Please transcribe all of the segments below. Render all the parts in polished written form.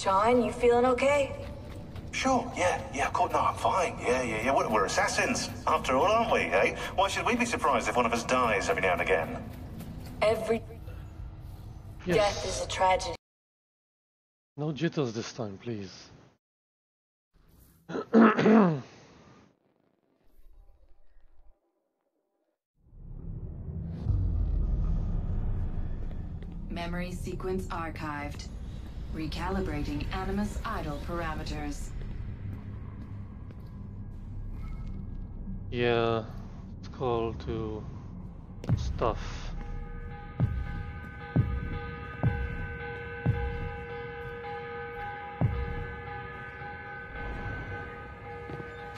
Sean, you feeling okay? Sure, yeah, of course, no, I'm fine, yeah, we're assassins, after all, aren't we, eh? Why should we be surprised if one of us dies every now and again? Every... Yes. Death is a tragedy. No jitters this time, please. Memory sequence archived. Recalibrating Animus idle parameters. Yeah, let's call to stuff.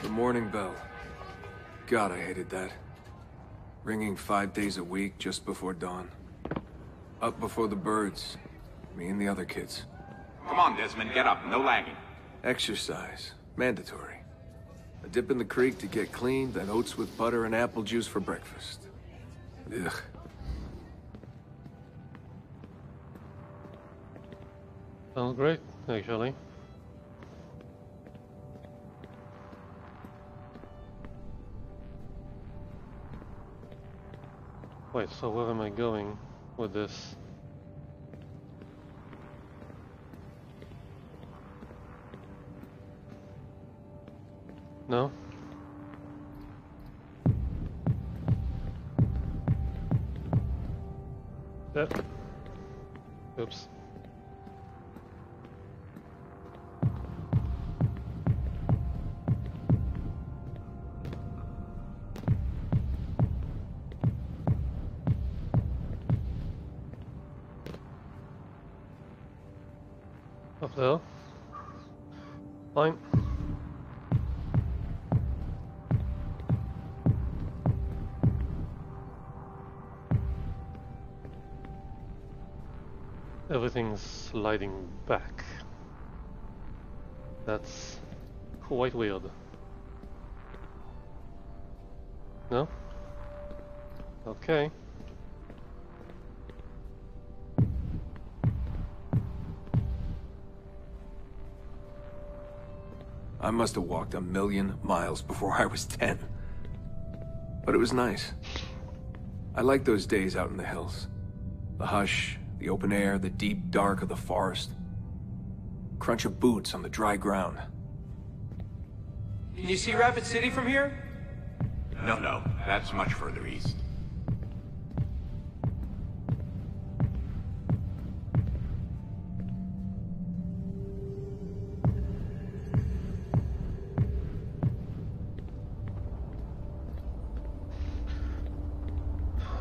The morning bell. God, I hated that. Ringing 5 days a week just before dawn. Up before the birds. Me and the other kids. Come on, Desmond, get up. No lagging. Exercise. Mandatory. A dip in the creek to get clean, then oats with butter and apple juice for breakfast. Ugh. Sounds great, actually. Wait, so where am I going with this? No? That. Oops. There. Fine. Everything's sliding back. That's quite weird. No? Okay. I must have walked 1,000,000 miles before I was 10. But it was nice. I liked those days out in the hills. The hush, the open air, the deep dark of the forest. Crunch of boots on the dry ground. Can you see Rapid City from here? No, that's much further east.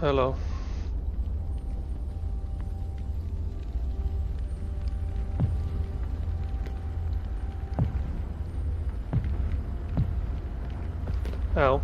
Hello. Ow.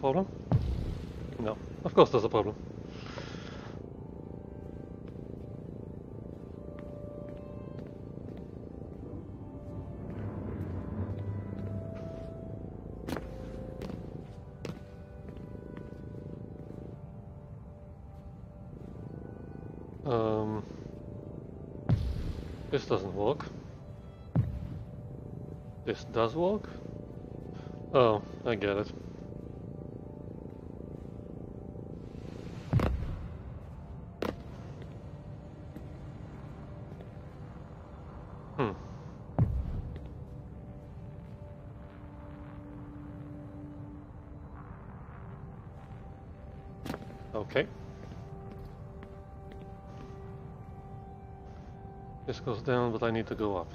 Problem? No. Of course there's a problem. This doesn't work. This does work? Oh, I get it. Goes down, but I need to go up.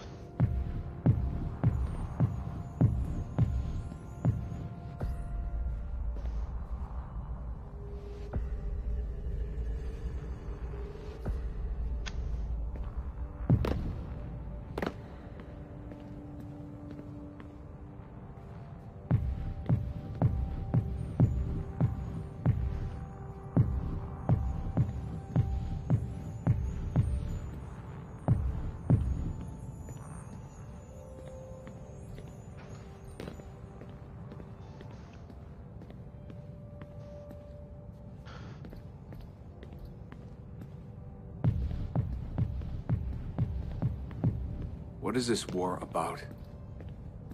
What is this war about?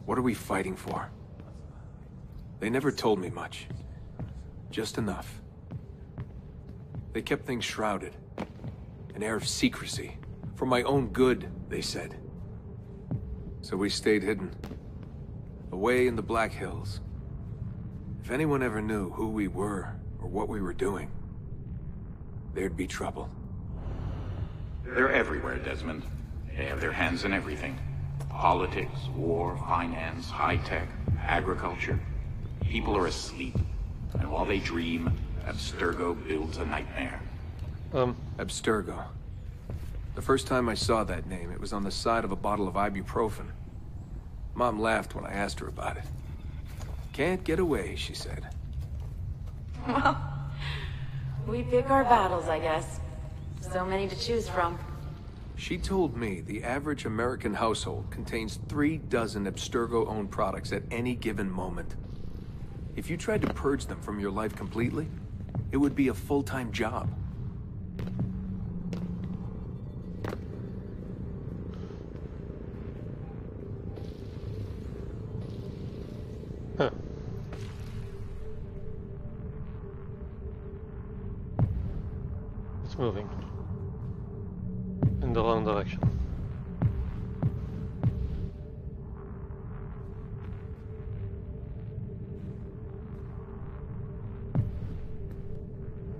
What are we fighting for? They never told me much. Just enough. They kept things shrouded. An air of secrecy. For my own good, they said. So we stayed hidden. Away in the Black Hills. If anyone ever knew who we were, or what we were doing, there'd be trouble. They're everywhere, Desmond. They have their hands in everything. Politics, war, finance, high-tech, agriculture. People are asleep, and while they dream, Abstergo builds a nightmare. Abstergo. The first time I saw that name, it was on the side of a bottle of ibuprofen. Mom laughed when I asked her about it. Can't get away, she said. Well, we pick our battles, I guess. So many to choose from. She told me the average American household contains 3 dozen Abstergo-owned products at any given moment. If you tried to purge them from your life completely, it would be a full-time job. It's moving. In the wrong direction.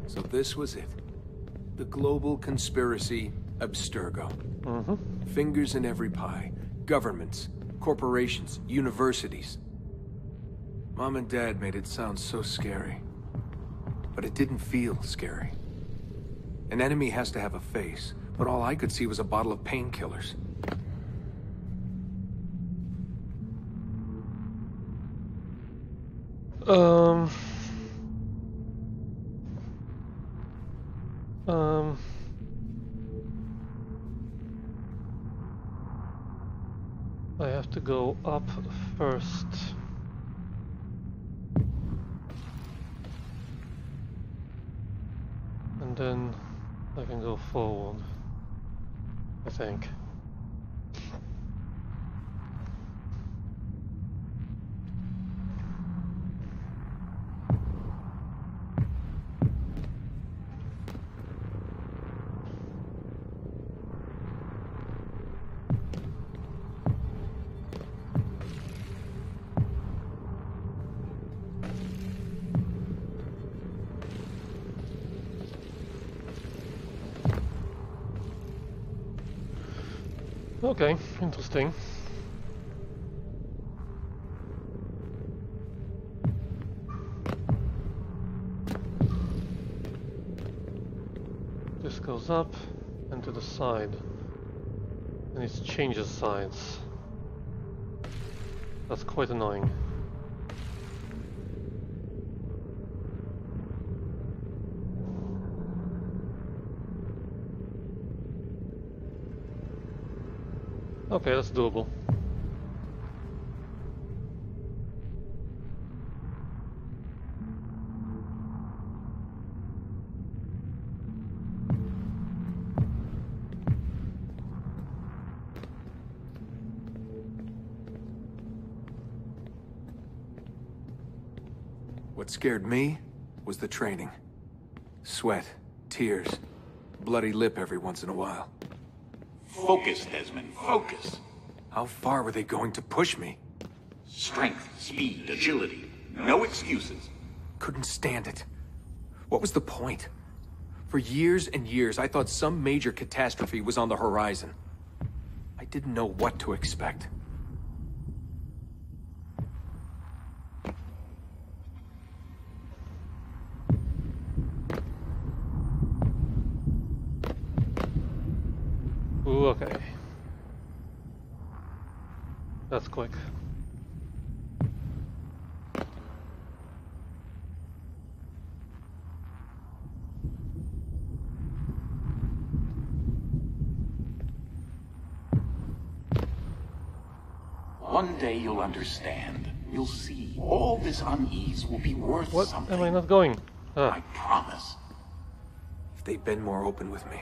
So this was it. The global conspiracy, Abstergo. Fingers in every pie. Governments, corporations, universities. Mom and Dad made it sound so scary. But it didn't feel scary. An enemy has to have a face, but all I could see was a bottle of painkillers. I have to go up first. And then I can go forward, I think. Okay, interesting. This goes up and to the side, and it changes sides. That's quite annoying. Okay, that's doable. What scared me was the training. Sweat, tears, bloody lip every once in a while. Focus, Desmond, focus. How far were they going to push me? Strength, speed, agility. No excuses. Couldn't stand it. What was the point? For years and years, I thought some major catastrophe was on the horizon. I didn't know what to expect. Okay. That's quick. One day you'll understand. You'll see. All this unease will be worth something. What am I not going? I promise. If they'd been more open with me.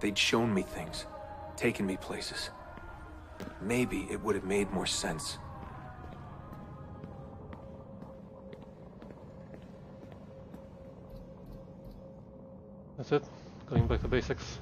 They'd shown me things, taken me places. Maybe it would have made more sense. That's it. Going back to basics.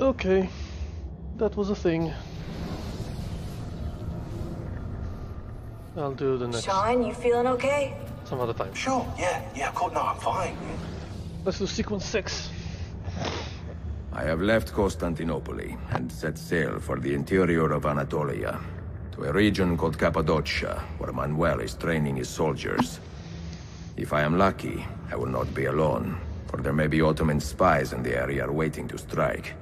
Okay, that was a thing. I'll do the next. Shine, you feeling okay? Some other time. Sure, yeah, of course, no, I'm fine. Let's do sequence 6. I have left Constantinople and set sail for the interior of Anatolia, to a region called Cappadocia, where Manuel is training his soldiers. If I am lucky, I will not be alone, for there may be Ottoman spies in the area waiting to strike.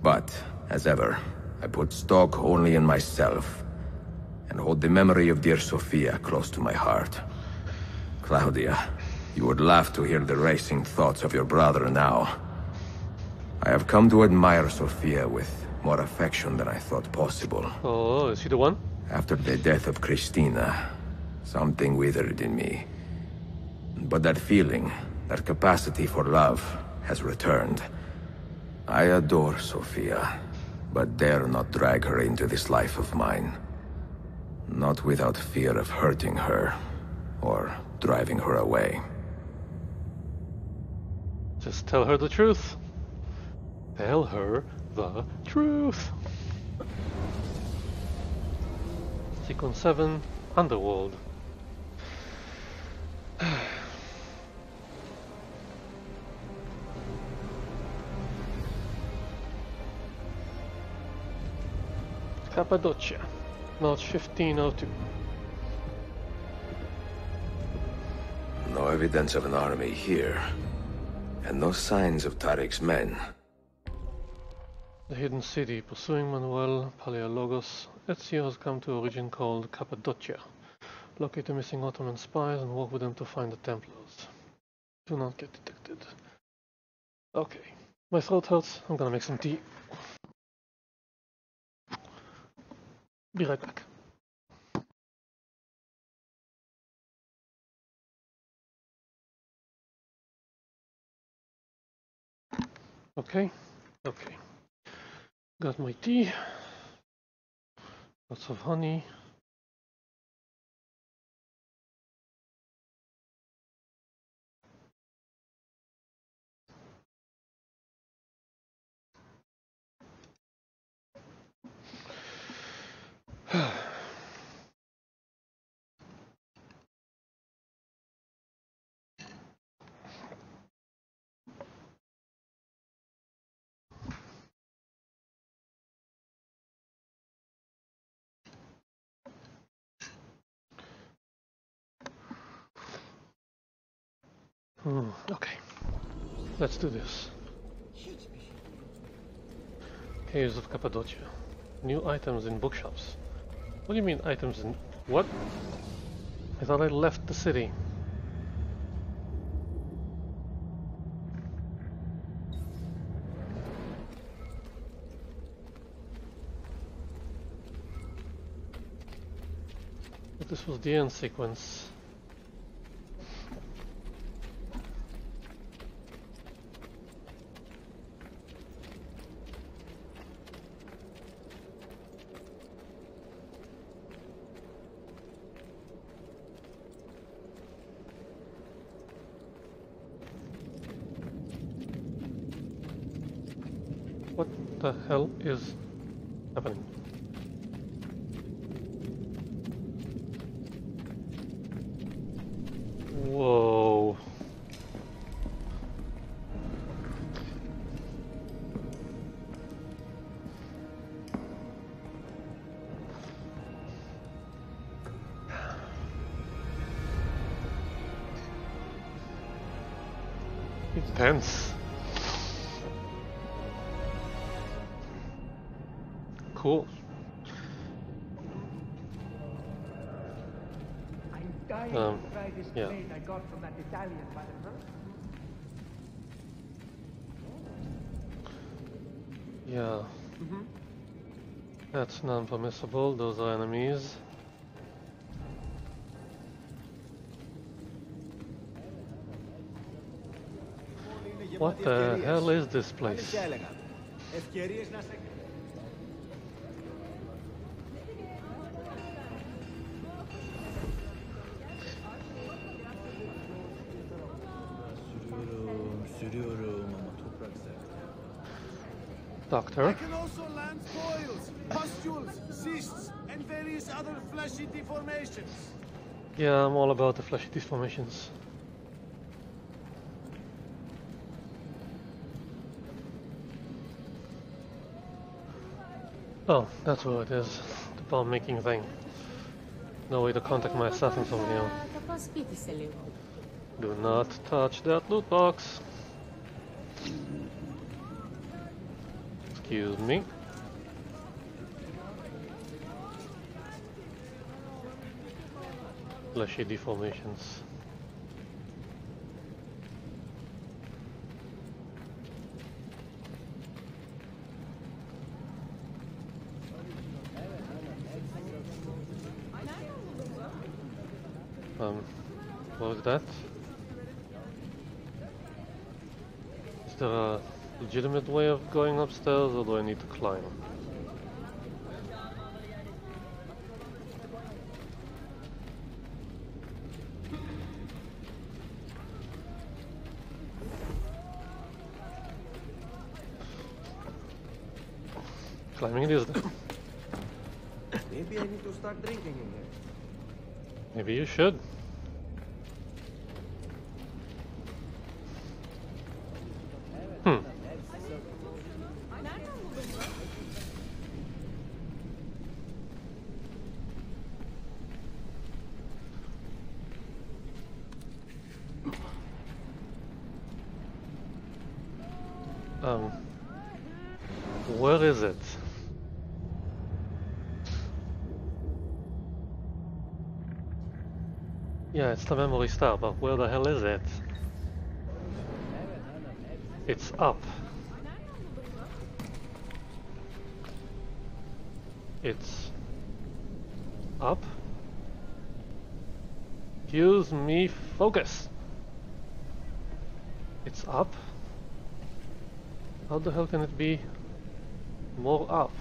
But, as ever, I put stock only in myself, and hold the memory of dear Sophia close to my heart. Claudia, you would laugh to hear the racing thoughts of your brother now. I have come to admire Sophia with more affection than I thought possible. Oh, is she the one? After the death of Christina, something withered in me. But that feeling, that capacity for love, has returned. I adore Sophia, but dare not drag her into this life of mine. Not without fear of hurting her, or driving her away. Just tell her the truth. Tell her the truth. Sequence 7, Underworld. Cappadocia, March 1502. No evidence of an army here, and no signs of Tariq's men. The hidden city. Pursuing Manuel Palaiologos, Ezio has come to a region called Cappadocia. Locate the missing Ottoman spies and work with them to find the Templars. Do not get detected. Okay, my throat hurts, I'm gonna make some tea. Be right back. Okay. Got my tea. Lots of honey. Okay, let's do this. Caves of Cappadocia. New items in bookshops. What do you mean items in... what? I thought I left the city. But this was the end sequence. What the hell is happening? Whoa. Intense. Cool. I'm dying to try this plane I got from that Italian by the Yeah. Mm-hmm. That's non-permissible, those are enemies. What the hell is this place? Doctor. I can also land boils, pustules, cysts, and various other fleshy deformations. Yeah, I'm all about the fleshy deformations. Oh, that's where it is. The bomb making thing. No way to contact my assassin from here. Do not touch that loot box. Excuse me. Fleshy deformations. What was that? Is there a legitimate way of going upstairs, or do I need to climb? Climbing it is there. Maybe I need to start drinking in there. Maybe you should. Where is it? Yeah, it's the memory star, but where the hell is it? It's up. It's up. Excuse me, focus. It's up. How the hell can it be more up?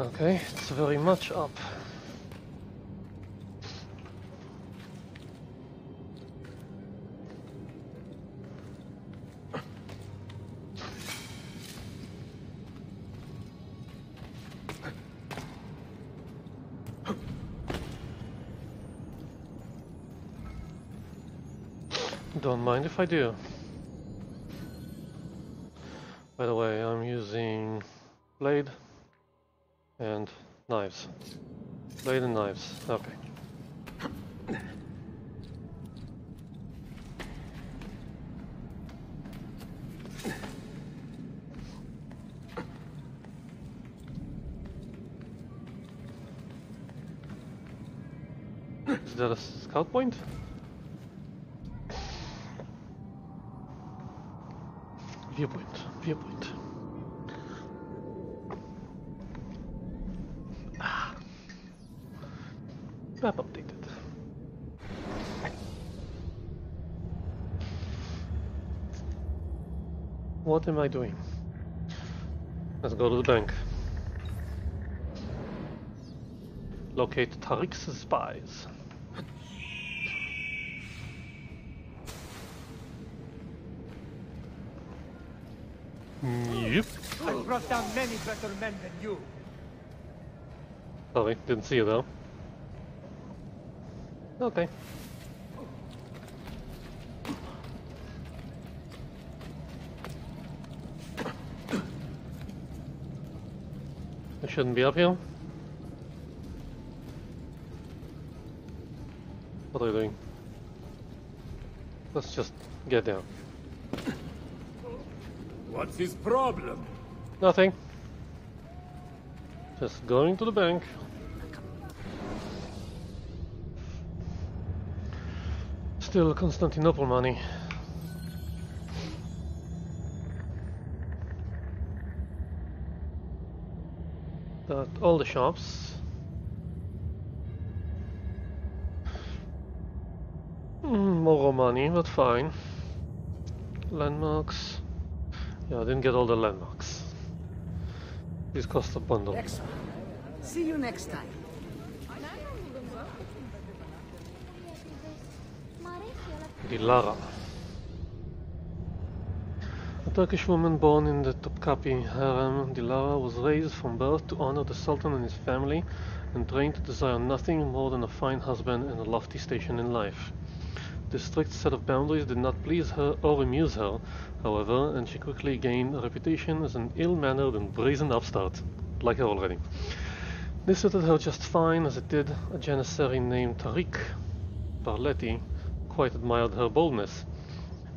Okay, it's very much up. Don't mind if I do. By the way, I'm using blade and knives. Blade and knives, okay. Is that a scout point? Viewpoint, viewpoint. Ah. Map updated. What am I doing? Let's go to the bank. Locate Tariq's spies. Yep. I brought down many better men than you. Sorry, didn't see you though. Okay. I shouldn't be up here. What are you doing? Let's just get down. What's his problem? Nothing. Just going to the bank. Still Constantinople money. That all the shops. More money, but fine. Landmarks. Yeah, I didn't get all the landmarks. This costs a bundle. Excellent. See you next time. Dilara. A Turkish woman born in the Topkapi harem, Dilara was raised from birth to honor the Sultan and his family and trained to desire nothing more than a fine husband and a lofty station in life. This strict set of boundaries did not please her or amuse her, however, and she quickly gained a reputation as an ill-mannered and brazen upstart, like her already. This suited her just fine, as it did a Janissary named Tariq Barleti, quite admired her boldness.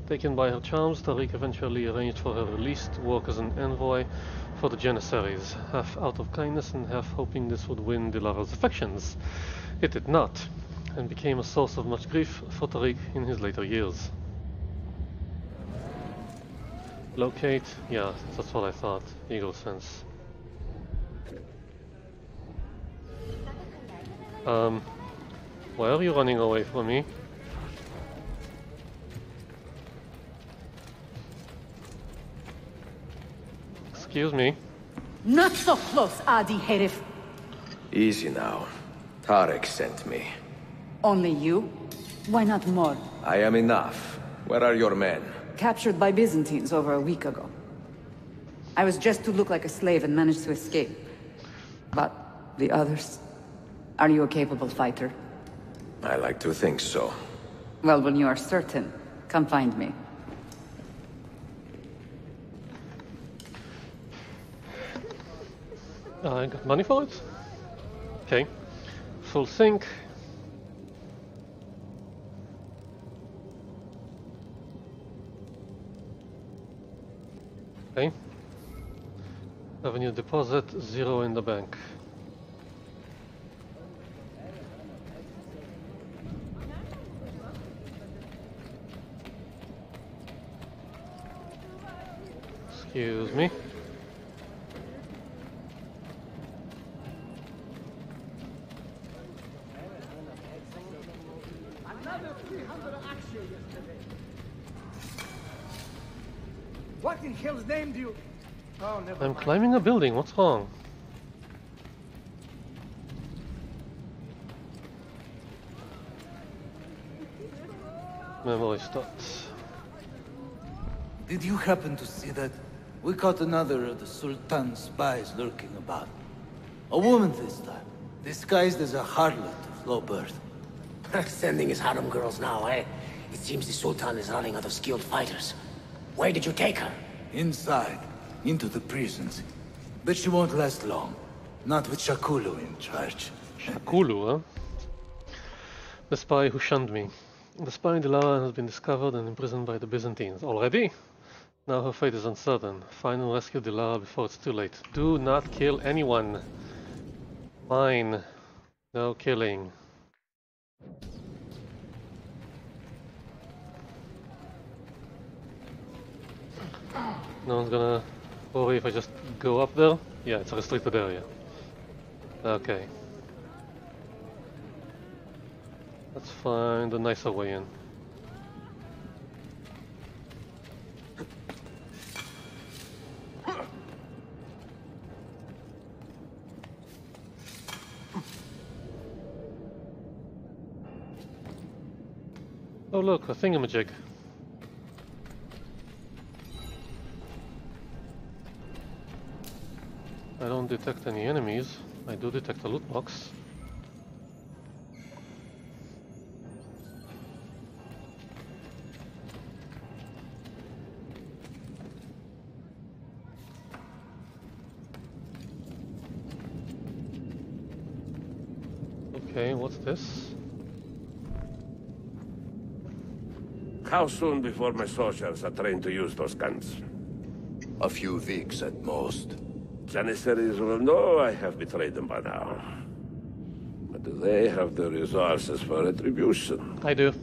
Taken by her charms, Tariq eventually arranged for her release to work as an envoy for the Janissaries, half out of kindness and half hoping this would win Dilara's affections. It did not, and became a source of much grief for Tariq in his later years. Locate? Yeah, that's what I thought. Eagle sense. Why are you running away from me? Excuse me. Not so close, Adi Herif. Easy now. Tariq sent me. Only you? Why not more? I am enough. Where are your men? Captured by Byzantines over a week ago. I was dressed to look like a slave and managed to escape. But the others? Are you a capable fighter? I like to think so. Well, when you are certain, come find me. I got money for it? Okay. Full sync. Okay. Revenue deposit, 0 in the bank. Excuse me. Another 300 action yesterday. What in hell's name do you... Oh, never mind. I'm climbing a building, what's wrong? Memory stopped. Did you happen to see that? We caught another of the Sultan's spies lurking about. A woman this time, disguised as a harlot of low birth. Sending his harem girls now, eh? It seems the Sultan is running out of skilled fighters. Where did you take her? Inside, into the prisons. But she won't last long. Not with Shahkulu in charge. Shahkulu, huh? The spy who shunned me. The spy Dilara has been discovered and imprisoned by the Byzantines. Already? Now her fate is uncertain. Find and rescue Dilara before it's too late. Do not kill anyone. Fine. No killing. No one's gonna worry if I just go up there? Yeah, it's a restricted area. Okay. Let's find a nicer way in. Oh look, a thingamajig. I don't detect any enemies. I do detect a loot box. Okay, what's this? How soon before my soldiers are trained to use those guns? A few weeks at most. Janissaries will know I have betrayed them by now. But do they have the resources for retribution? I do.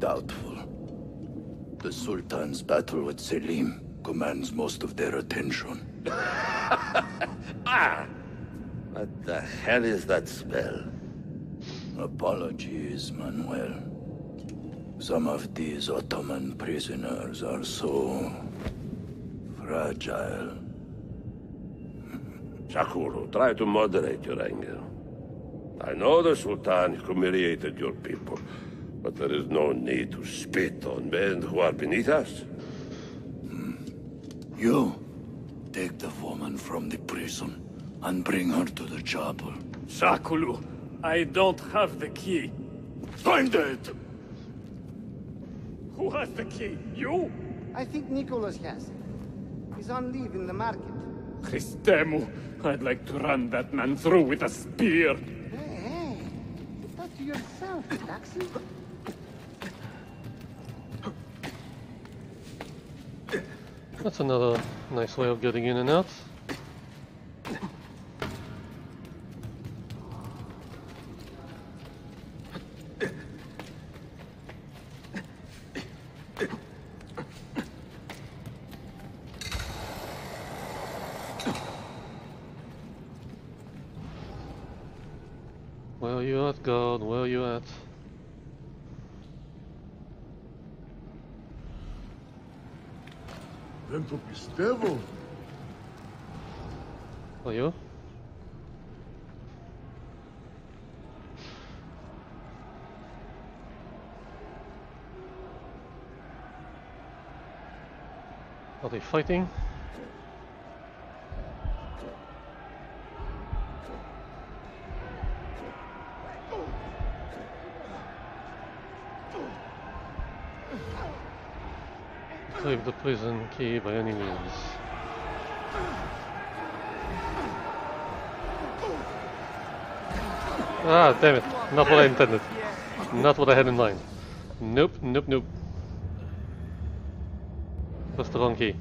Doubtful. The Sultan's battle with Selim commands most of their attention. Ah! What the hell is that spell? Apologies, Manuel. Some of these Ottoman prisoners are so fragile. Shahkulu, try to moderate your anger. I know the Sultan humiliated your people, but there is no need to spit on men who are beneath us. You take the woman from the prison and bring her to the chapel. Shahkulu, I don't have the key. Find it! Who has the key? You? I think Nicholas has it. He's on leave in the market. Christemu, I'd like to run that man through with a spear. Hey, hey. Keep that to yourself, Daxi. That's another nice way of getting in and out. Where are you at, God? Where are you at? Are you? Are they fighting? Save the prison key by any means. Ah, damn it. Not what I intended. Not what I had in mind. Nope, nope, nope. That's the wrong key.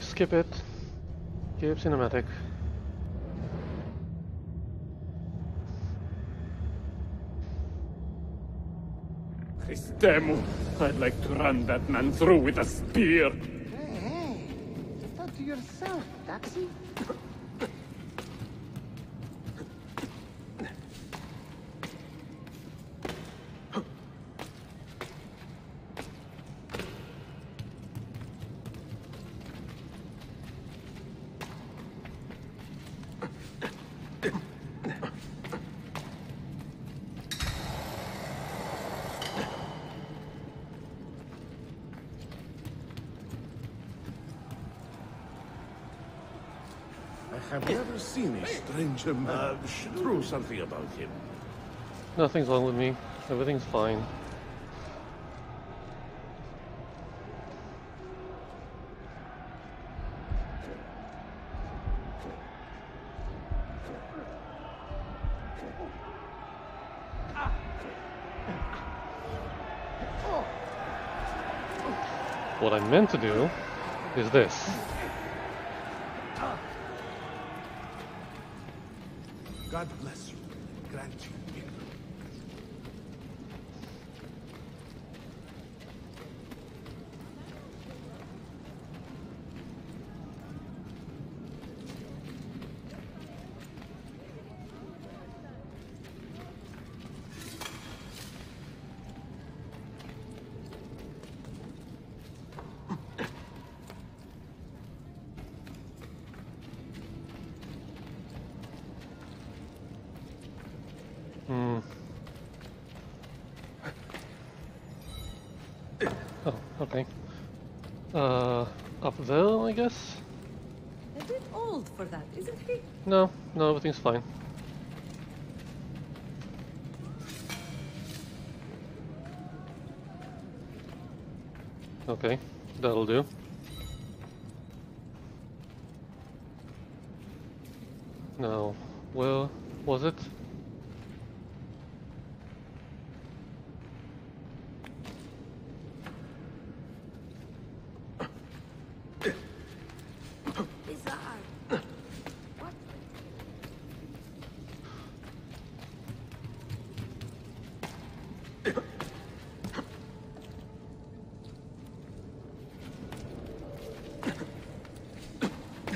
Skip it. Keep cinematic. Christemu, I'd like to run that man through with a spear. Hey, hey. Keep that to yourself, Daxi. Through something about him. Nothing's wrong with me. Everything's fine. What I meant to do is this. God bless you, grant you victory. think. Up there, I guess? A bit old for that, isn't he? No, no, everything's fine. Okay, that'll do. Now, where was it?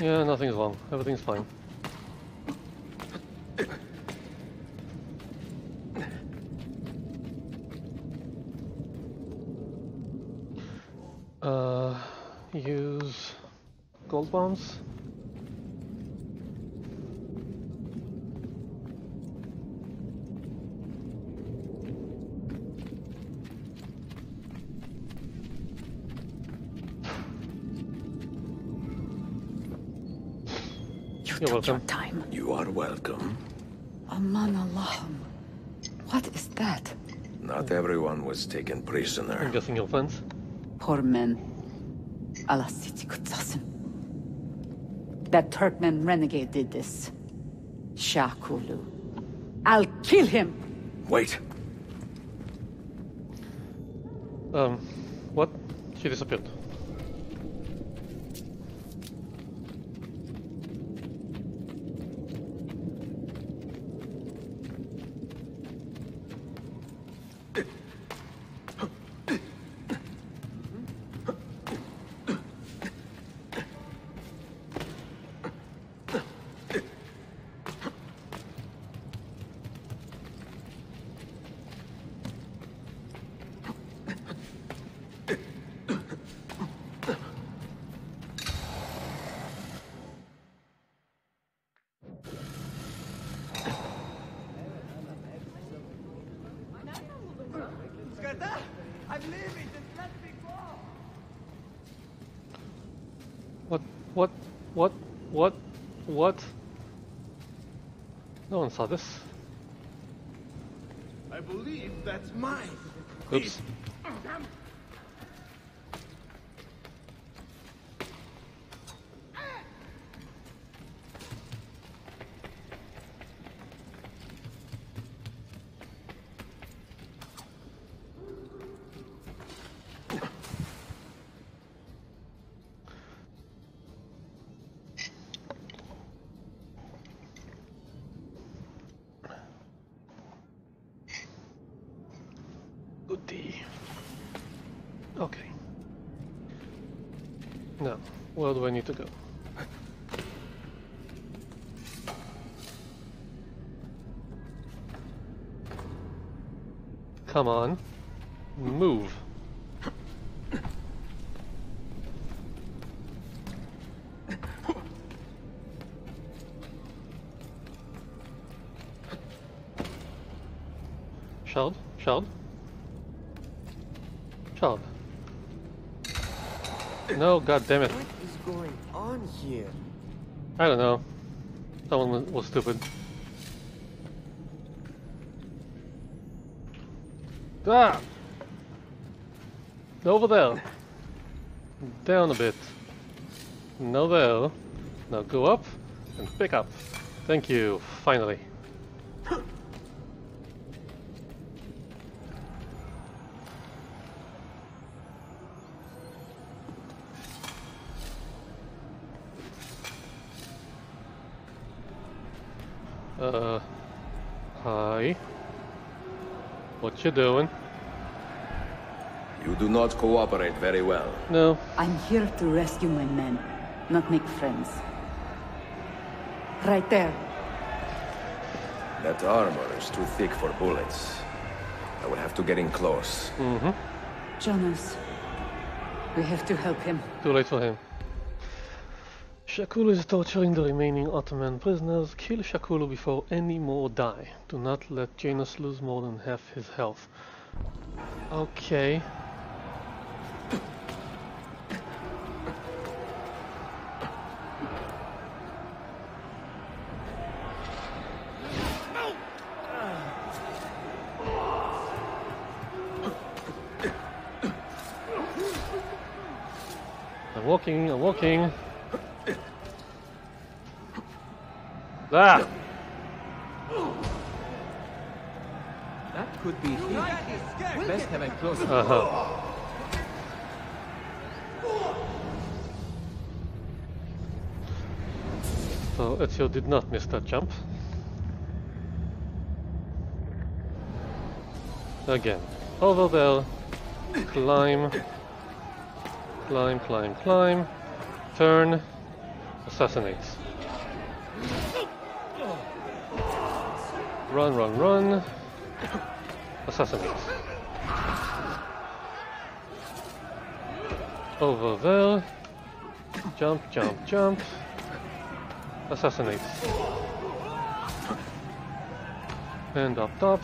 Yeah, nothing's wrong. Everything's fine. Use gold bombs. You're welcome. Your time. You are welcome. Aman Allahum. What is that? Not everyone was taken prisoner. I'm guessing your friends. Poor men. Allah Siti Kutsasim. That Turkmen renegade did this. Shahkulu. I'll kill him! Wait! What? She disappeared. What? No one saw this. I believe that's mine. Oops. Okay. Now, where do I need to go? Come on, move. Child, child. Child. No, god damn it. What is going on here? I don't know. Someone was stupid. Ah! Over there. Down a bit. No there. Now go up and pick up. Thank you, finally. Hi. What you doing? You do not cooperate very well. No. I'm here to rescue my men, not make friends. Right there. That armor is too thick for bullets. I will have to get in close. Mm-hmm. Jonas, we have to help him. Too late for him. Shahkulu is torturing the remaining Ottoman prisoners. Kill Shahkulu before any more die. Do not let Janus lose more than half his health. Okay. walking, I'm walking. Ah! That could be him. Best have a close look. So Ezio did not miss that jump. Again, over there, climb, climb, climb, climb, turn, assassinates. Run, run, run, assassinates. Over there, jump, jump, jump, assassinates. And up top.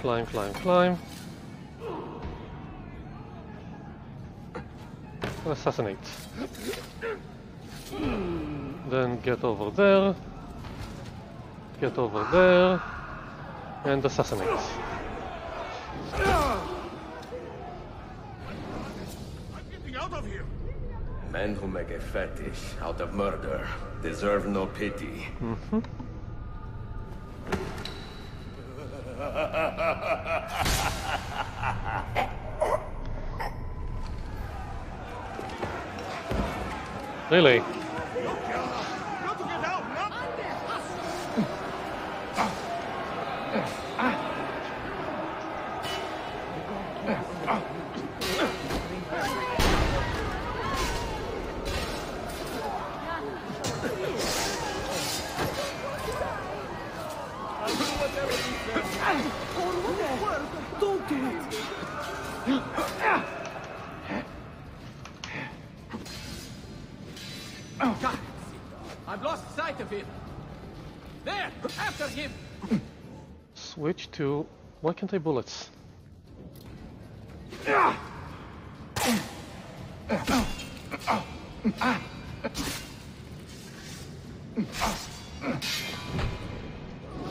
Climb, climb, climb. Assassinate. Then get over there. Get over there. And assassinate. I'm getting out of here. Men who make a fetish out of murder deserve no pity. Mm-hmm. Really? To why can't I bullets? There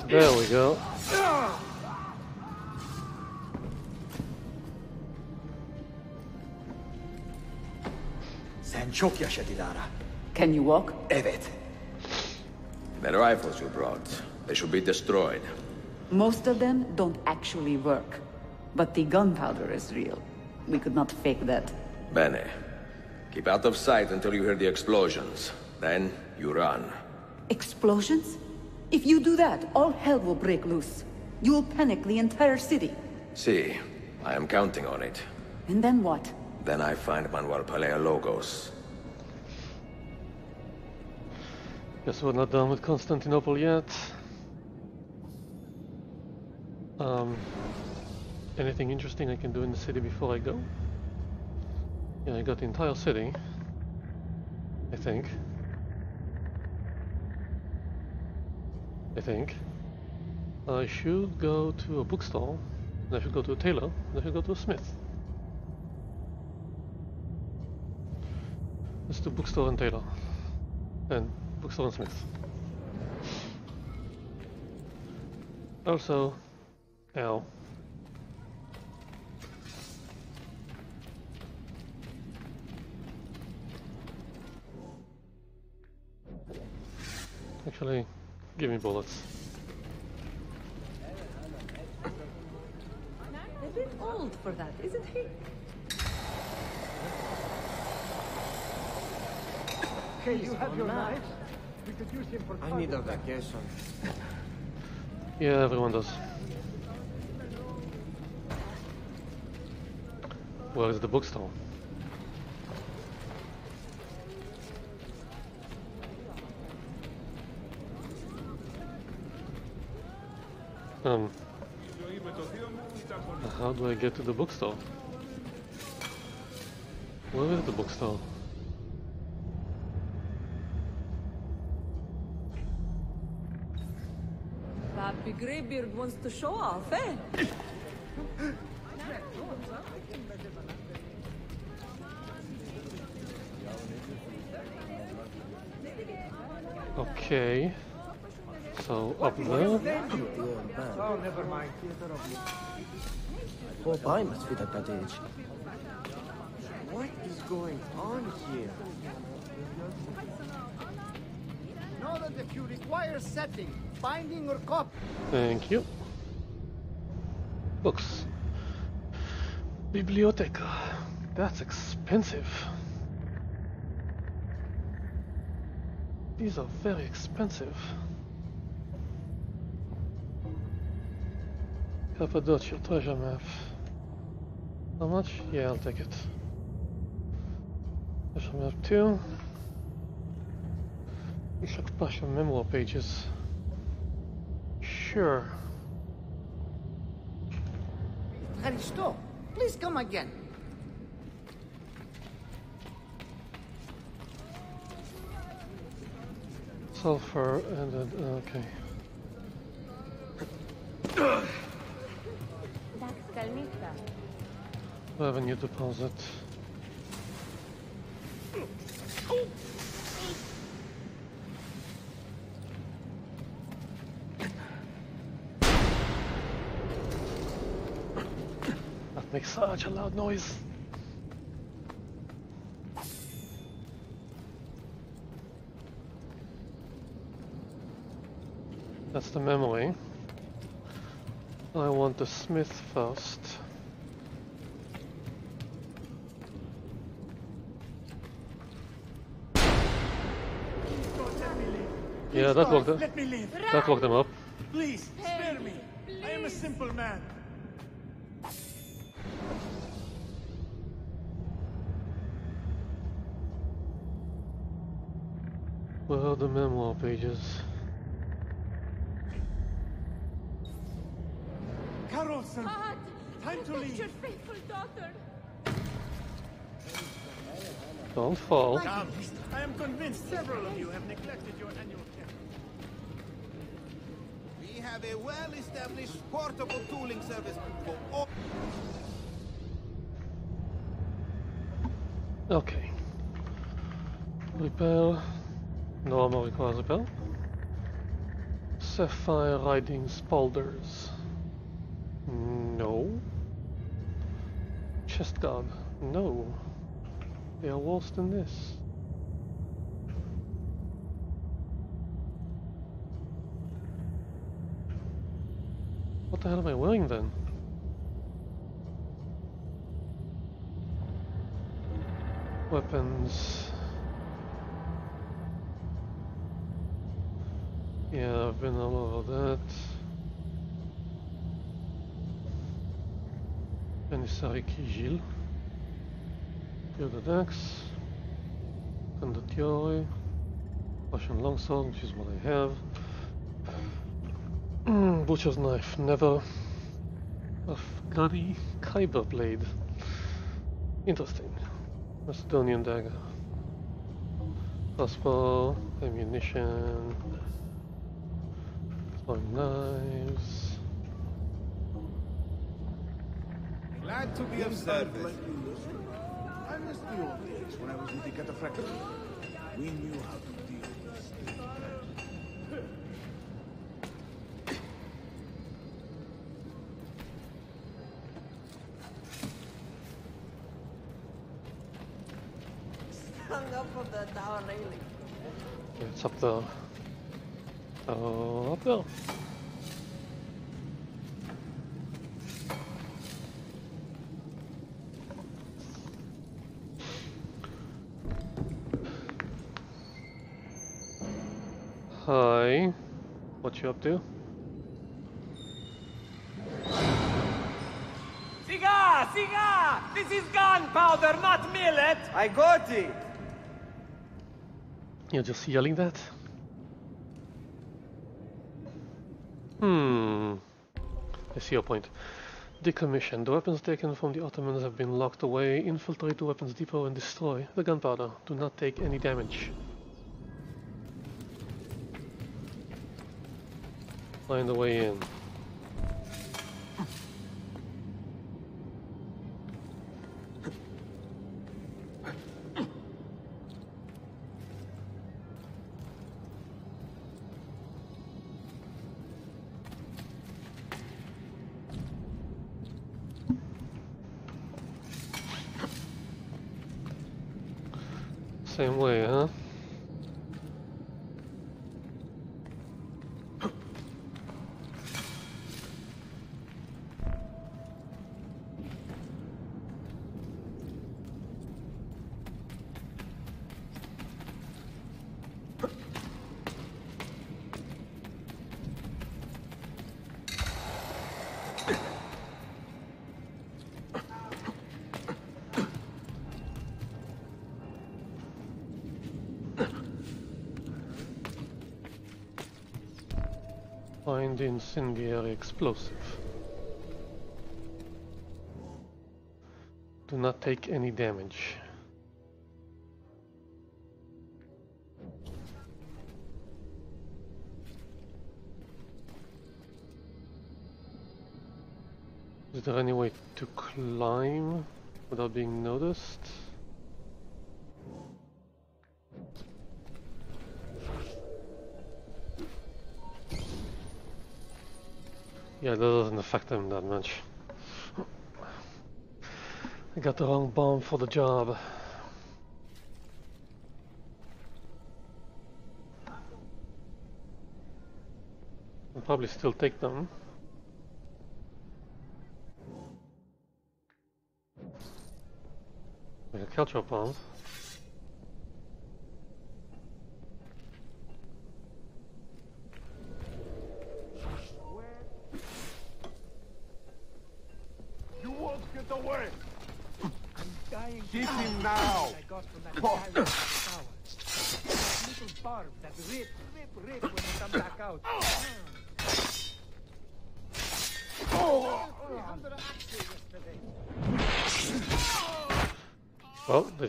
we go. Can you walk? Evet. The rifles you brought, they should be destroyed. Most of them don't actually work, but the gunpowder is real. We could not fake that. Bene. Keep out of sight until you hear the explosions. Then you run. Explosions? If you do that, all hell will break loose. You will panic the entire city. See, I am counting on it. And then what? Then I find Manuel Palaiologos. Guess we're not done with Constantinople yet. Anything interesting I can do in the city before I go? Yeah, I got the entire city, I think. I should go to a bookstore, and I should go to a tailor, and I should go to a smith. Let's do bookstore and tailor. And bookstore and smith. Also, ow. Actually, give me bullets. A bit old for that, isn't he? Okay, you have your knife. We could use him for I need a vacation. Yeah, everyone does. Where is the bookstore? How do I get to the bookstore? Where is the bookstore? Papi Greybeard wants to show off, eh? Okay, so up there. Oh, never mind. I must fit a cottage. What? is going on here? Know that if you require setting, binding or copy. Thank you. Books. Biblioteca. That's expensive. These are very expensive. Cappadocia treasure map. How much? Yeah, I'll take it. Treasure map 2. It's like partial memoir pages. Sure. Aristo, please come again. Sulfur and okay. Revenue deposit. That makes such a loud noise. That's the memory. I want the smith first. Yeah, that woke them. That woke them up. Please spare me. Please. I am a simple man. Where are the memoir pages? Carlson, time to leave. Your faithful daughter. Don't fall. Now, I am convinced several of you have neglected your annual care. We have a well-established portable tooling service for all. Okay. Repel. Normal requires repel. Sapphire riding spalders. No. Chest guard. No. They are worse than this. What the hell am I wearing then? Weapons. Yeah, I've been all over that. Janissaries key. The axe, condottiere, Russian longsword, which is what I have. Butcher's knife, never. Afghani Khyber blade. Interesting. Macedonian dagger. Crossbow, ammunition, throwing knives. Glad to be of service. I missed the old days when I was with the cataphractor. We knew how to deal with this thing. Hung up on the tower railing. Yeah, it's up there. Oh, up there. Hi, what you up to? Cigar! Cigar! This is gunpowder, not millet! I got it! You're just yelling that? I see your point. Decommission. The weapons taken from the Ottomans have been locked away. Infiltrate the weapons depot and destroy the gunpowder. Do not take any damage. Find the way in. same way, huh? Incendiary explosive. Do not take any damage. Is there any way to climb without being noticed? Yeah, that doesn't affect them that much. I got the wrong bomb for the job. I'll probably still take them. Like a cultural bomb.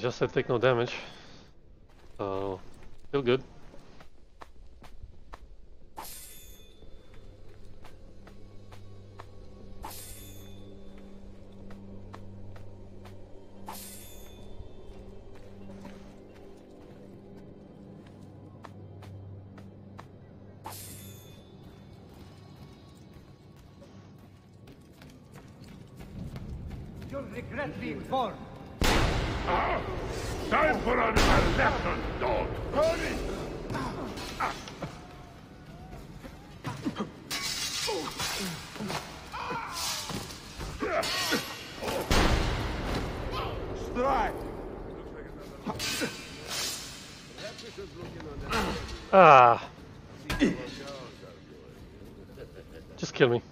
Just said take no damage, so still good. You'll regret being born. Time for a lesson, dog! Hurry! Strike! Ah! Just kill me.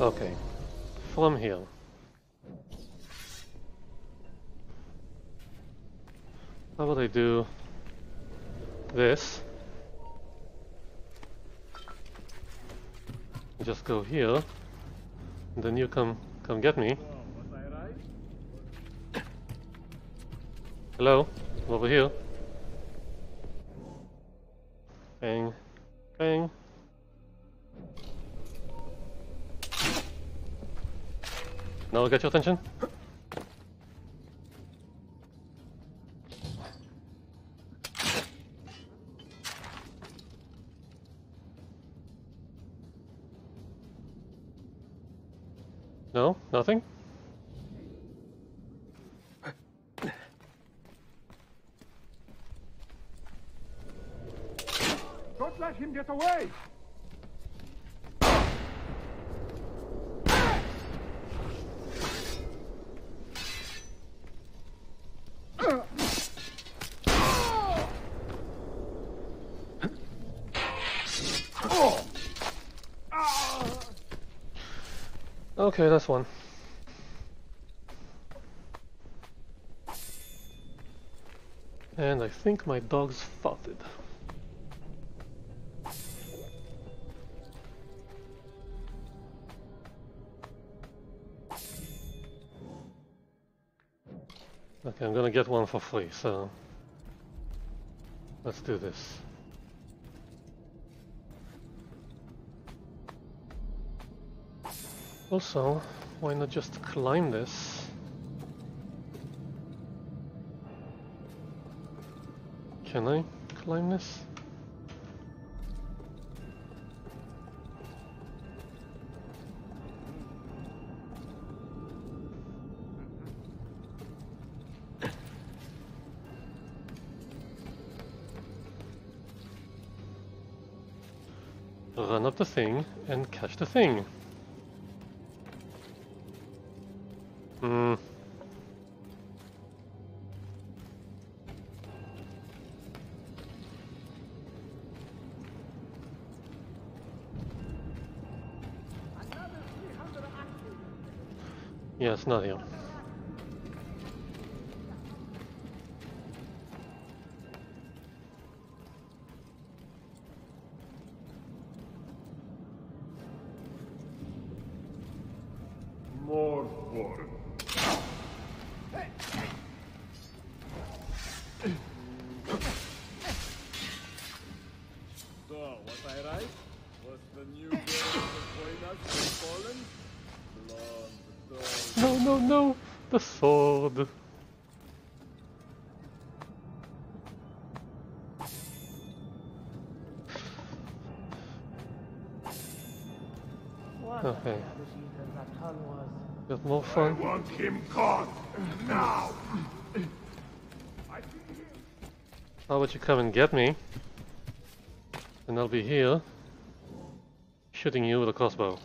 Okay, from here. How about I do this? Just go here, and then you come get me. Hello, I'm over here. Bang, bang. Now I got your attention. No, nothing. Don't let him get away. Okay, that's one. And I think my dog's farted. Okay, I'm gonna get one for free, so Let's do this. Also, why not just climb this? Can I climb this? Run up the thing and catch the thing. Yeah, it's not here. I want him caught now. How about you come and get me? And I'll be here shooting you with a crossbow.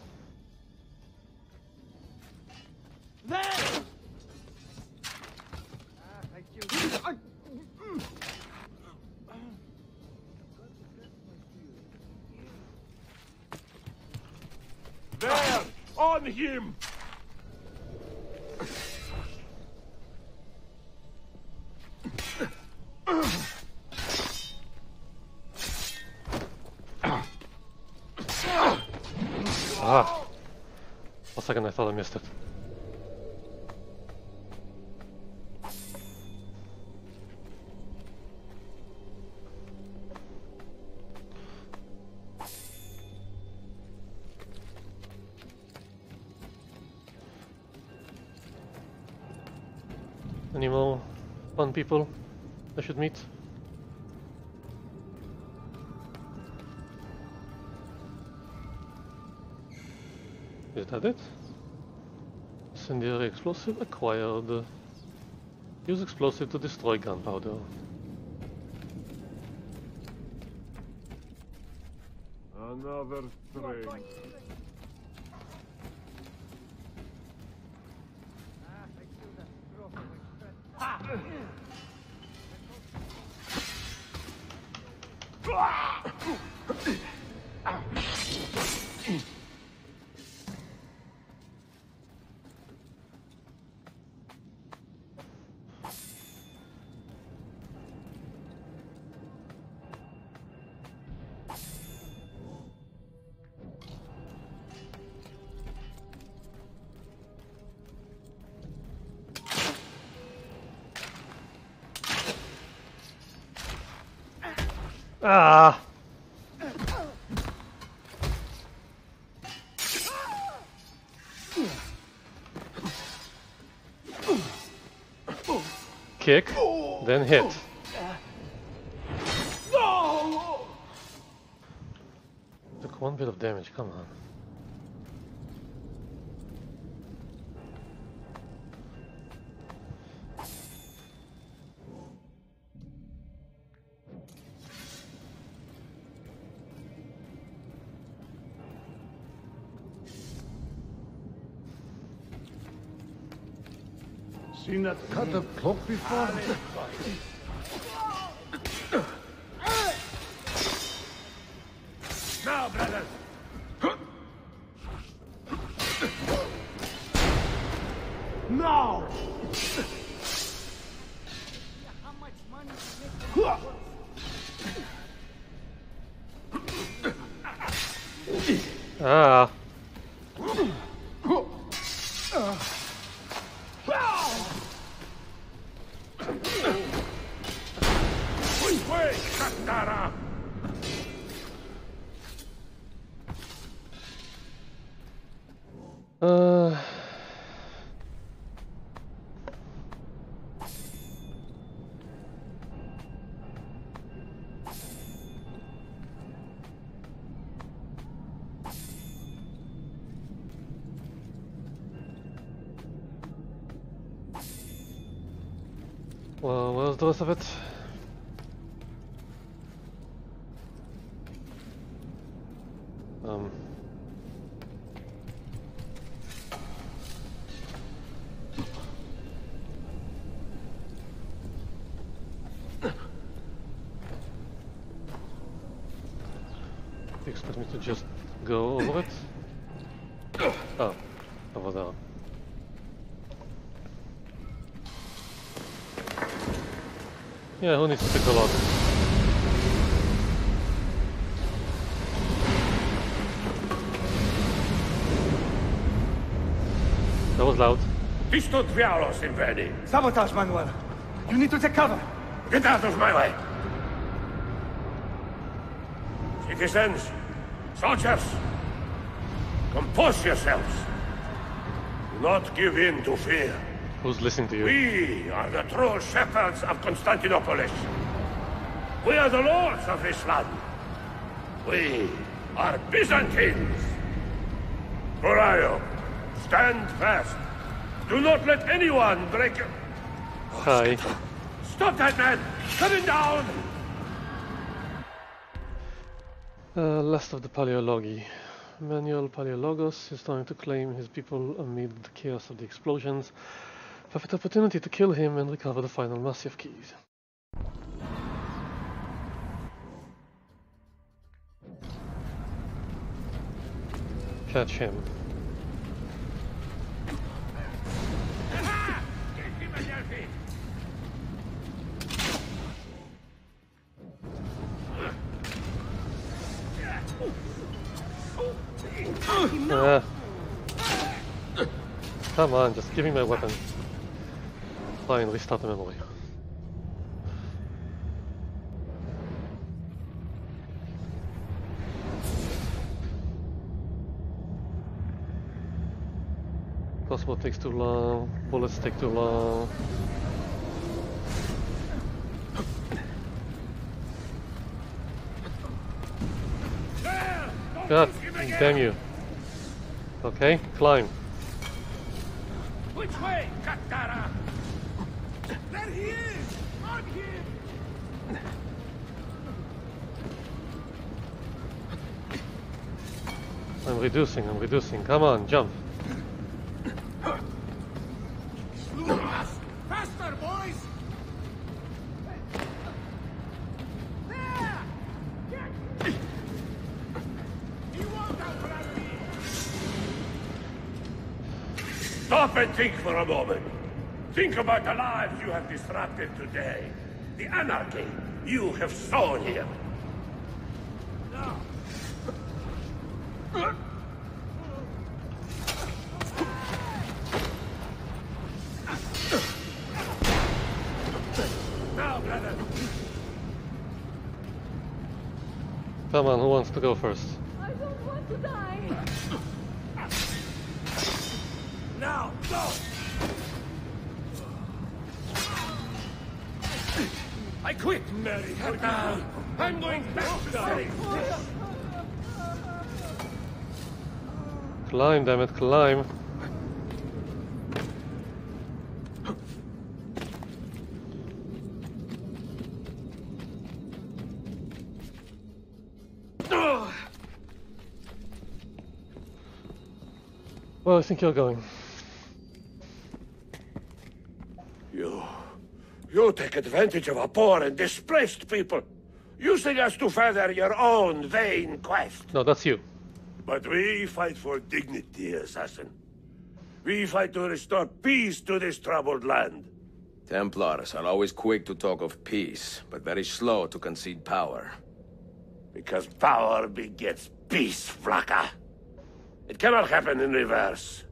There! Thank you. There! On him! Second, I thought I missed it. Any more fun people I should meet? Is that it? Incendiary explosive acquired. Use explosive to destroy gunpowder. Another train. Ah! Kick, then hit. No! Took one bit of damage, come on. That cut a clock before? Now, brothers! Now! How much money do you make? Ah. This way, Katara! Well, where's the rest of it? Expect me to just go over it? Oh, over there. Yeah, who needs to pick the lock? That was loud. Sabotage, Manuel! You need to take cover! Get out of my way! Citizens! Soldiers! Compose yourselves! Do not give in to fear. Who's listening to you? We are the true shepherds of Constantinople. We are the lords of this land. We are Byzantines. Corayo, stand fast. Do not let anyone break... Hi. Stop that man! Coming down! Last of the Palaiologi. Manuel Palaiologos is trying to claim his people amid the chaos of the explosions. Perfect opportunity to kill him and recover the final Masyaf keys. Catch him. Come on, just give me my weapon. Fine, restart the memory. Crossbow takes too long, bullets take too long. God damn you. Okay, climb. Which way, Katara? There he is! On him! I'm reducing. Come on, jump. Faster, boys! Stop and think for a moment. Think about the lives you have disrupted today. The anarchy you have sown here. Now. Now, brother. Come on, who wants to go first? I don't want to die. Now, go! I quit, Mary. I'm going back to the city. Climb, damn it, climb. Well, I think you're going. You take advantage of our poor and displaced people, using us to further your own vain quest. No, that's you. But we fight for dignity, assassin. We fight to restore peace to this troubled land. Templars are always quick to talk of peace, but very slow to concede power. Because power begets peace, Flaka. It cannot happen in reverse.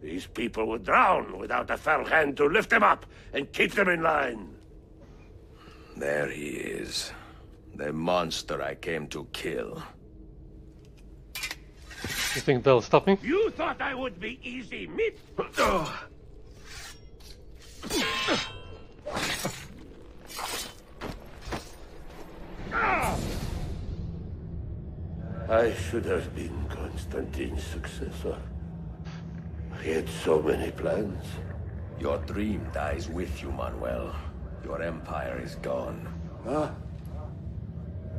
These people would drown without a firm hand to lift them up and keep them in line. There he is. The monster I came to kill. You think they'll stop me? You thought I would be easy meat? I should have been Constantine's successor. He had so many plans. Your dream dies with you, Manuel. Your empire is gone. Huh?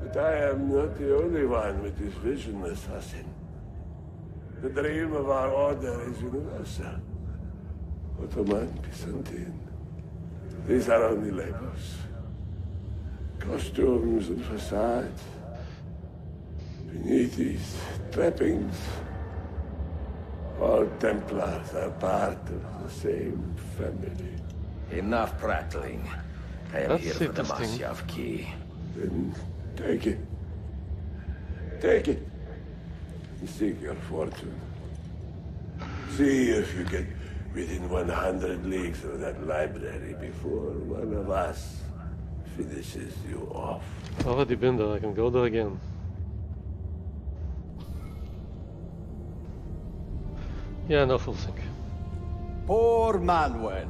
But I am not the only one with this vision, assassin. The dream of our order is universal. Ottoman, Byzantine. These are only labels. Costumes and facades. Beneath these trappings, all Templars are part of the same family. Enough prattling. I am here for the Masyaf key. Then take it. Take it. And seek your fortune. See if you get within 100 leagues of that library before one of us finishes you off. I've already been there. I can go there again. Yeah, no full sync. Poor Manuel,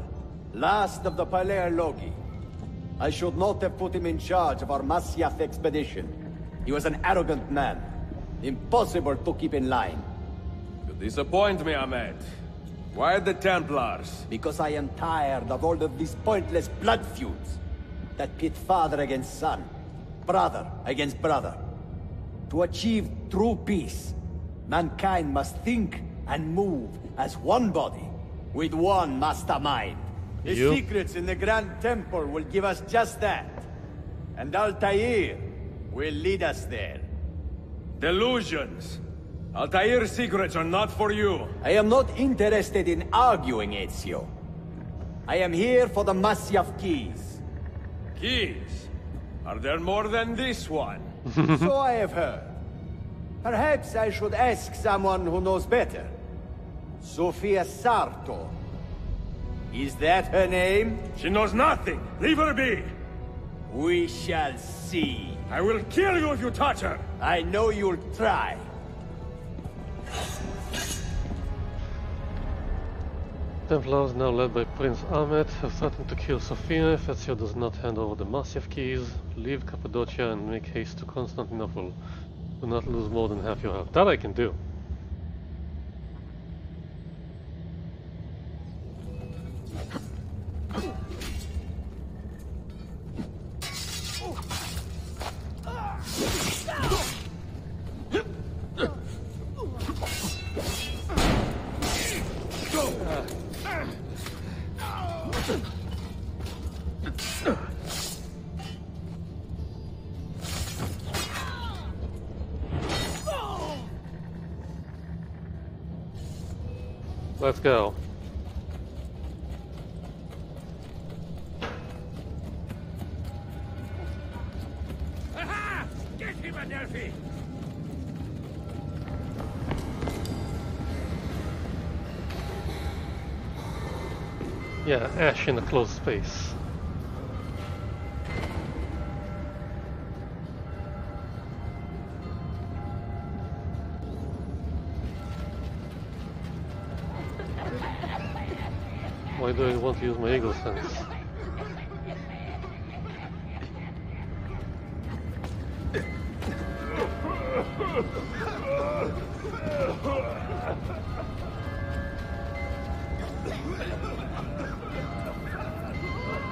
last of the Palaiologi. I should not have put him in charge of our Masyaf expedition. He was an arrogant man. Impossible to keep in line. You disappoint me, Ahmed. Why the Templars? Because I am tired of all of these pointless blood feuds that pit father against son, brother against brother. To achieve true peace, mankind must think and move as one body, with one mastermind. The secrets in the Grand Temple will give us just that. And Altaïr will lead us there. Delusions! Altaïr's secrets are not for you. I am not interested in arguing, Ezio. I am here for the Masyaf keys. Keys? Are there more than this one? So I have heard. Perhaps I should ask someone who knows better. Sophia Sarto. Is that her name? She knows nothing! Leave her be! We shall see. I will kill you if you touch her! I know you'll try. Templars, now led by Prince Ahmed, have threatened to kill Sophia if Ezio does not hand over the Masyaf keys, leave Cappadocia and make haste to Constantinople. Do not lose more than half your health. That I can do. Let's go. Aha! Get him, Adelphi! Yeah, ash in a closed space. Why do I want to use my eagle sense?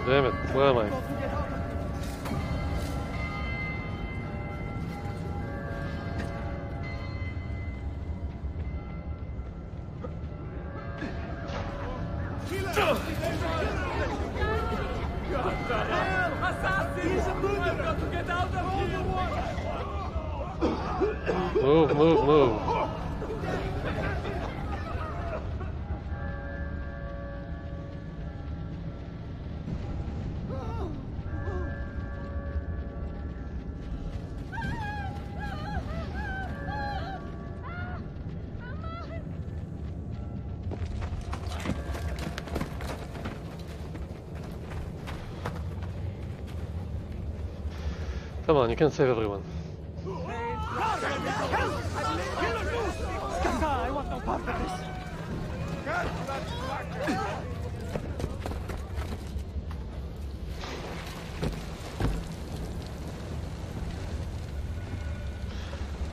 Damn it, where am I? Move. Come on, you can save everyone. I want no part of this.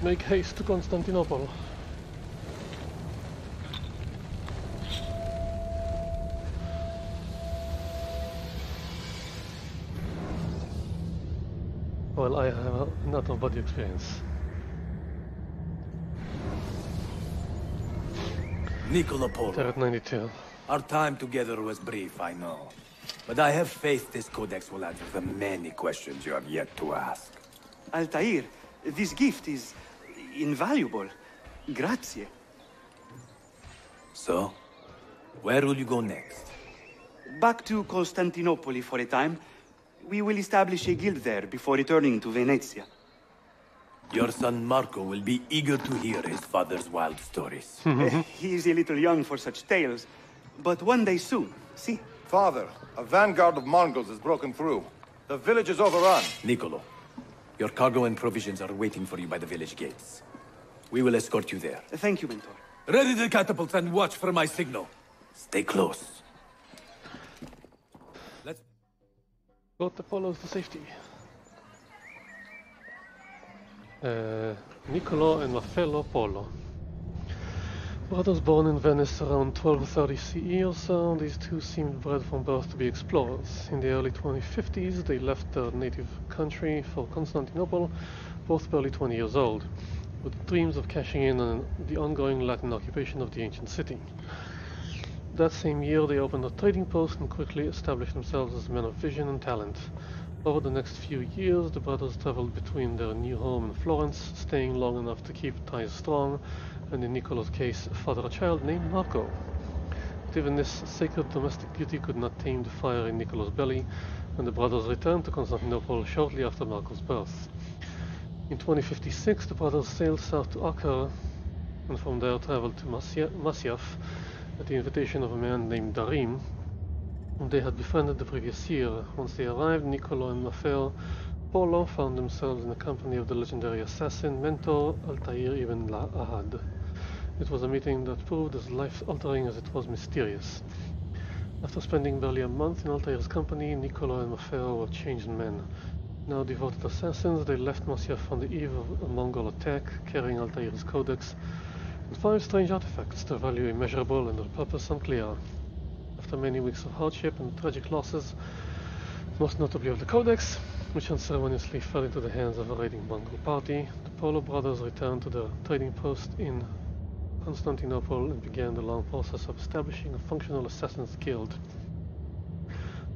Make haste to Constantinople. Well, I have not a body experience. Niccolò Polo, our time together was brief, I know. But I have faith this codex will answer the many questions you have yet to ask. Altair, this gift is invaluable. Grazie. So, where will you go next? Back to Constantinople for a time. We will establish a guild there before returning to Venezia. Your son Marco will be eager to hear his father's wild stories. He is a little young for such tales, but one day soon, see? Father, a vanguard of Mongols has broken through. The village is overrun. Niccolò, your cargo and provisions are waiting for you by the village gates. We will escort you there. Thank you, Mentor. Ready the catapults and watch for my signal. Stay close. Let's... Got the follows to safety. Niccolò and Maffeo Polo. Brothers born in Venice around 1230 CE or so, these two seemed bred from birth to be explorers. In the early 2050s, they left their native country for Constantinople, both barely 20 years old, with dreams of cashing in on the ongoing Latin occupation of the ancient city. That same year, they opened a trading post and quickly established themselves as men of vision and talent. Over the next few years, the brothers traveled between their new home and Florence, staying long enough to keep ties strong, and in Niccolò's case, father a child named Marco. But even this sacred domestic duty could not tame the fire in Niccolò's belly, and the brothers returned to Constantinople shortly after Marco's birth. In 2056, the brothers sailed south to Acre, and from there traveled to Masyaf at the invitation of a man named Darim, whom they had befriended the previous year. Once they arrived, Niccolò and Maffeo Polo found themselves in the company of the legendary assassin mentor Altaïr ibn La'ahad. It was a meeting that proved as life-altering as it was mysterious. After spending barely a month in Altair's company, Niccolò and Maffeo were changed men. Now devoted assassins, they left Masyaf on the eve of a Mongol attack, carrying Altair's codex and 5 strange artifacts, their value immeasurable and their purpose unclear. After many weeks of hardship and tragic losses, most notably of the Codex, which unceremoniously fell into the hands of a raiding Mongol party, the Polo brothers returned to their trading post in Constantinople and began the long process of establishing a functional assassins guild.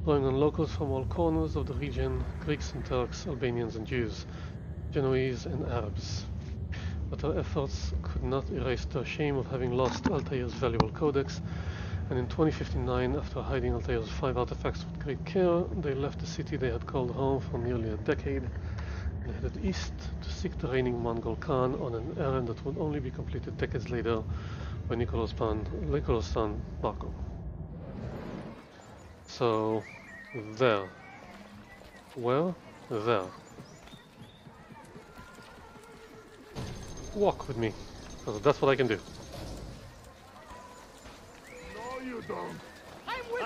Drawing on locals from all corners of the region, Greeks and Turks, Albanians and Jews, Genoese and Arabs. But their efforts could not erase their shame of having lost Altair's valuable Codex, and in 2059, after hiding Altair's 5 artifacts with great care, they left the city they had called home for nearly a decade and headed east to seek the reigning Mongol Khan on an errand that would only be completed decades later by Niccolò's son, Marco. So, there. Well, there. Walk with me, because that's what I can do. I'm with you, I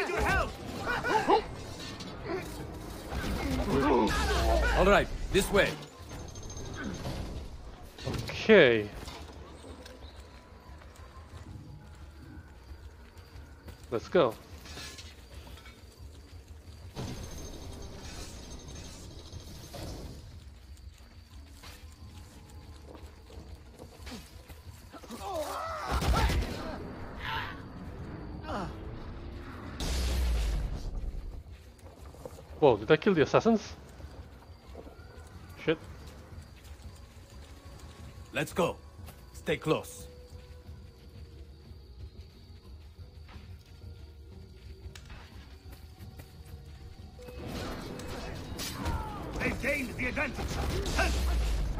need your help! Alright, this way. Okay. Let's go. Whoa, did I kill the assassins? Shit. Let's go. Stay close. They've gained the advantage.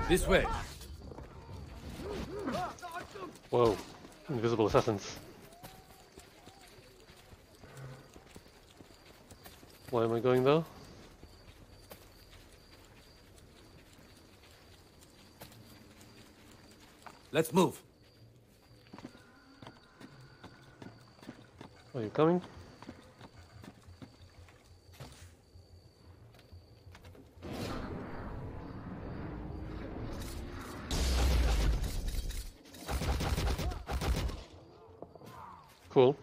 This way. Whoa, invisible assassins. Why am I going there? Let's move. Are you coming? Cool.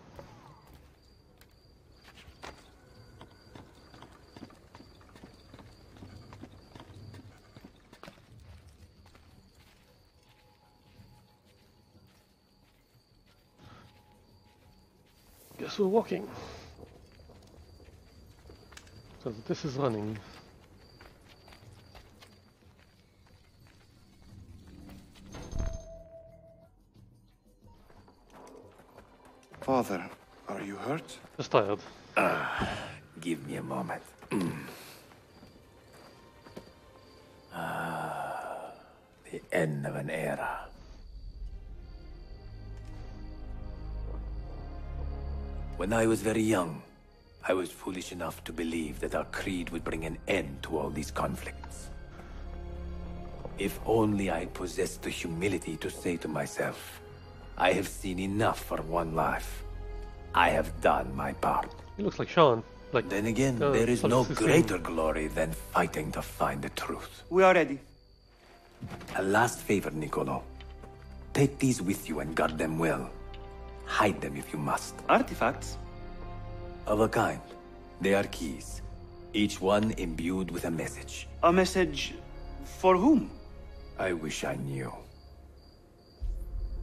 Guess we're walking. Because this is running. Father, are you hurt? Just tired. Give me a moment. The end of an era. When I was very young, I was foolish enough to believe that our creed would bring an end to all these conflicts. If only I had possessed the humility to say to myself, I have seen enough for one life. I have done my part. He looks like Sean. Like, then again, there is no greater glory than fighting to find the truth. We are ready. A last favor, Niccolò. Take these with you and guard them well. Hide them if you must. Artifacts? Of a kind. They are keys. Each one imbued with a message. A message for whom? I wish I knew.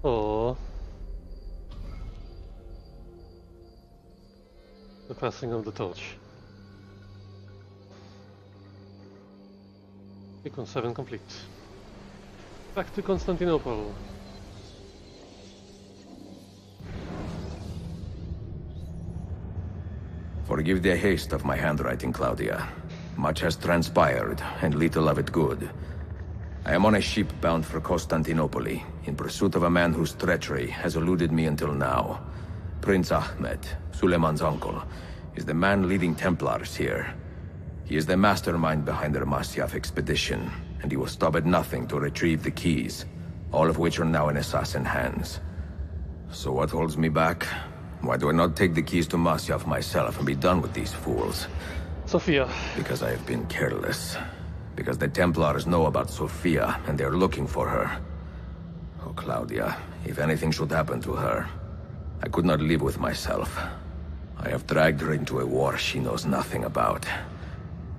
Oh, the passing of the torch. Beacon 7 complete. Back to Constantinople. Forgive the haste of my handwriting, Claudia. Much has transpired, and little of it good. I am on a ship bound for Constantinople, in pursuit of a man whose treachery has eluded me until now. Prince Ahmed, Suleiman's uncle, is the man leading Templars here. He is the mastermind behind their Masyaf expedition, and he will stop at nothing to retrieve the keys, all of which are now in assassin hands. So what holds me back? Why do I not take the keys to Masyaf myself and be done with these fools? Sophia. Because I have been careless. Because the Templars know about Sophia, and they're looking for her. Oh, Claudia, if anything should happen to her, I could not live with myself. I have dragged her into a war she knows nothing about.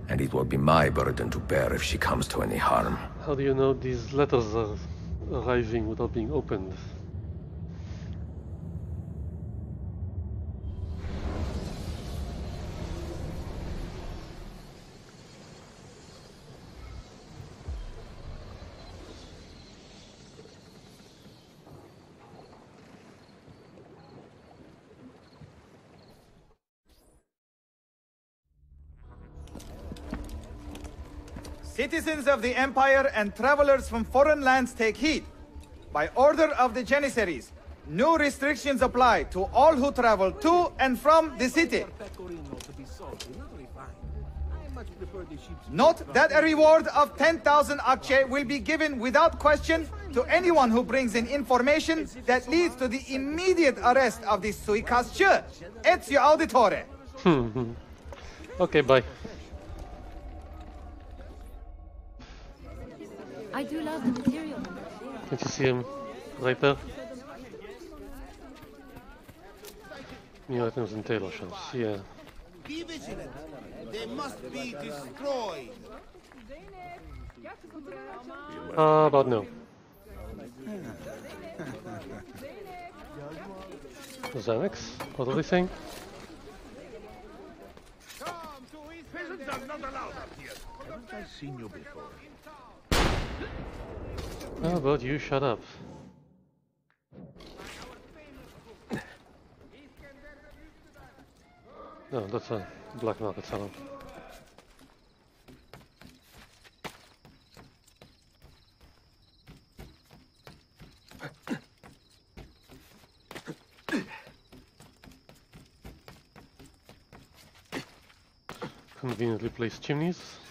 And it will be my burden to bear if she comes to any harm. How do you know these letters are arriving without being opened? Citizens of the Empire and travelers from foreign lands, take heed. By order of the Janissaries, new restrictions apply to all who travel to and from the city. Note that a reward of 10,000 akçe will be given without question to anyone who brings in information that leads to the immediate arrest of the suicasteux, Ezio Auditore. Okay, bye. I do love the material. Can't you see him right there? New items and tailor shops, yeah. Be vigilant. They must be destroyed. About no. Xanax? What are they saying? Peasants are not allowed up here. Haven't I seen you before? How about you shut up? No, that's a black market salon. Conveniently placed chimneys.